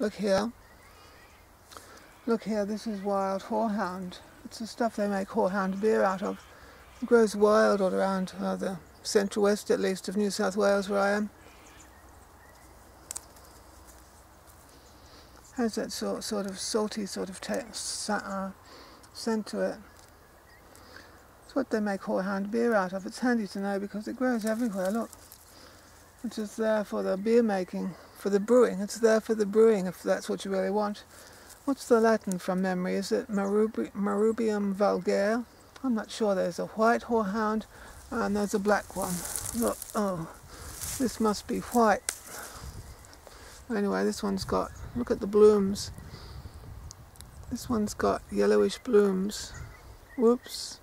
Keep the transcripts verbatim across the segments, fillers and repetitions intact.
Look here. Look here, this is wild horehound. It's the stuff they make horehound beer out of. It grows wild all around uh, the central west, at least, of New South Wales, where I am. Has that sort, sort of salty sort of taste, uh, scent to it. It's what they make horehound beer out of. It's handy to know because it grows everywhere, look. It's just there for the beer making, for the brewing. It's there for the brewing, if that's what you really want. What's the Latin from memory? Is it Marrubi Marrubium vulgare? I'm not sure. There's a white horehound and there's a black one. Look, oh, this must be white. Anyway, this one's got, look at the blooms. This one's got yellowish blooms. Whoops.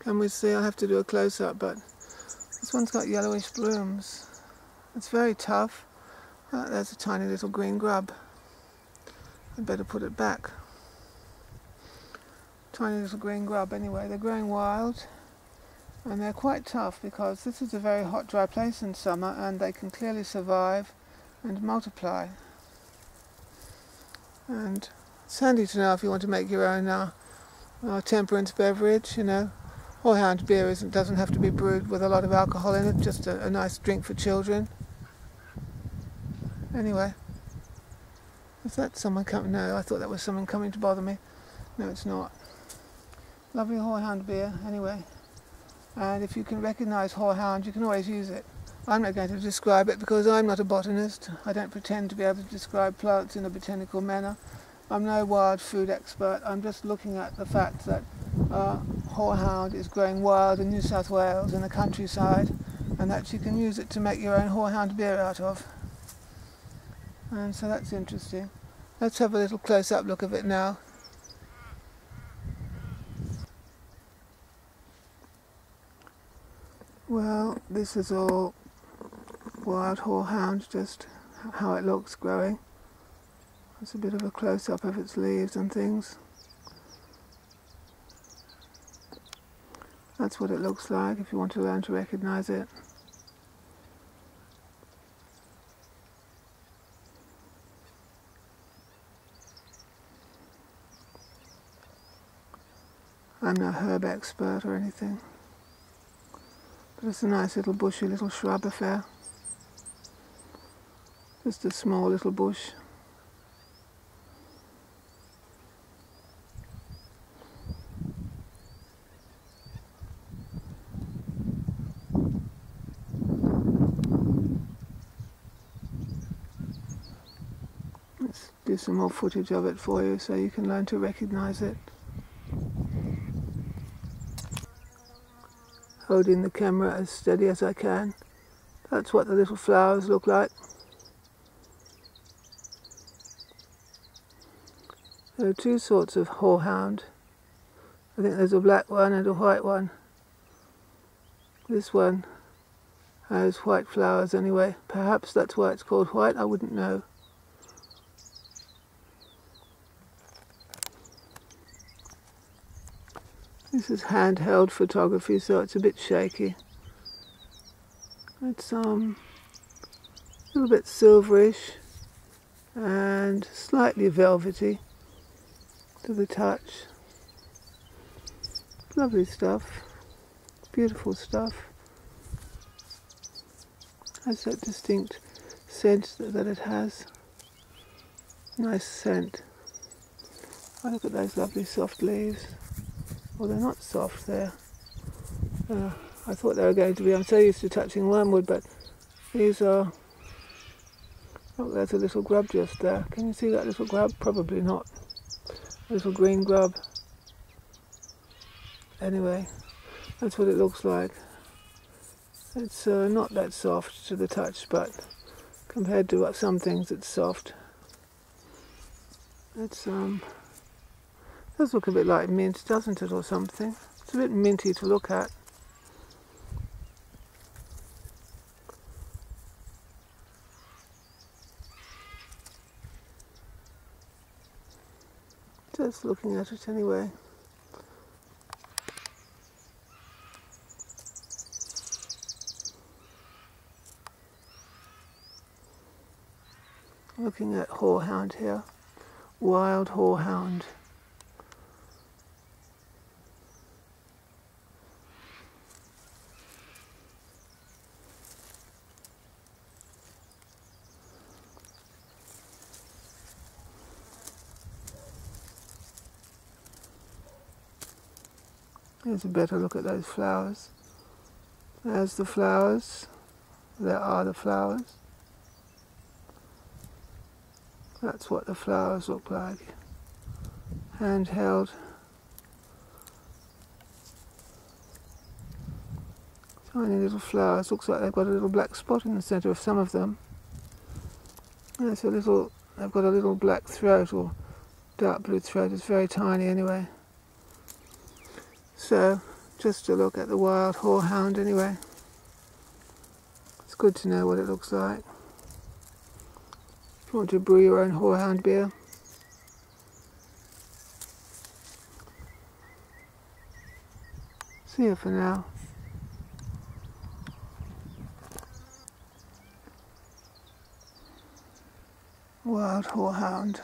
Can we see? I'll have to do a close-up, but this one's got yellowish blooms. It's very tough. Oh, there's a tiny little green grub. I'd better put it back. Tiny little green grub anyway. They're growing wild and they're quite tough because this is a very hot, dry place in summer, and they can clearly survive and multiply. And it's handy to know if you want to make your own uh, uh, temperance beverage, you know. Horehound beer isn't, doesn't have to be brewed with a lot of alcohol in it, just a, a nice drink for children. Anyway, is that someone coming? No, I thought that was someone coming to bother me. No, it's not. Lovely horehound beer, anyway. And if you can recognise horehound, you can always use it. I'm not going to describe it because I'm not a botanist. I don't pretend to be able to describe plants in a botanical manner. I'm no wild food expert. I'm just looking at the fact that uh, horehound is growing wild in New South Wales, in the countryside, and that you can use it to make your own horehound beer out of. And so that's interesting. Let's have a little close-up look of it now. Well, this is all wild horehound, just how it looks growing. It's a bit of a close-up of its leaves and things. That's what it looks like if you want to learn to recognize it. I'm no herb expert or anything, but it's a nice little bushy little shrub affair. Just a small little bush. Let's do some more footage of it for you so you can learn to recognize it. Holding the camera as steady as I can. That's what the little flowers look like. There are two sorts of horehound. I think there's a black one and a white one. This one has white flowers anyway. Perhaps that's why it's called white, I wouldn't know. This is handheld photography, so it's a bit shaky. It's um, a little bit silverish and slightly velvety to the touch. Lovely stuff, beautiful stuff. Has that distinct scent that, that it has. Nice scent. Oh, look at those lovely soft leaves. Well, they're not soft there. Uh, I thought they were going to be. I'm so used to touching wormwood, but these are... Oh, there's a little grub just there. Can you see that little grub? Probably not. A little green grub. Anyway, that's what it looks like. It's uh, not that soft to the touch, but compared to some things, it's soft. It's... um. It does look a bit like mint, doesn't it, or something? It's a bit minty to look at. Just looking at it anyway. looking at horehound here, wild horehound. Here's a better look at those flowers. There's the flowers. There are the flowers. That's what the flowers look like. Handheld. Tiny little flowers. Looks like they've got a little black spot in the centre of some of them. There's a little, they've got a little black throat or dark blue throat. It's very tiny anyway. So, just to look at the wild horehound anyway. It's good to know what it looks like. If you want to brew your own horehound beer. See you for now. Wild horehound.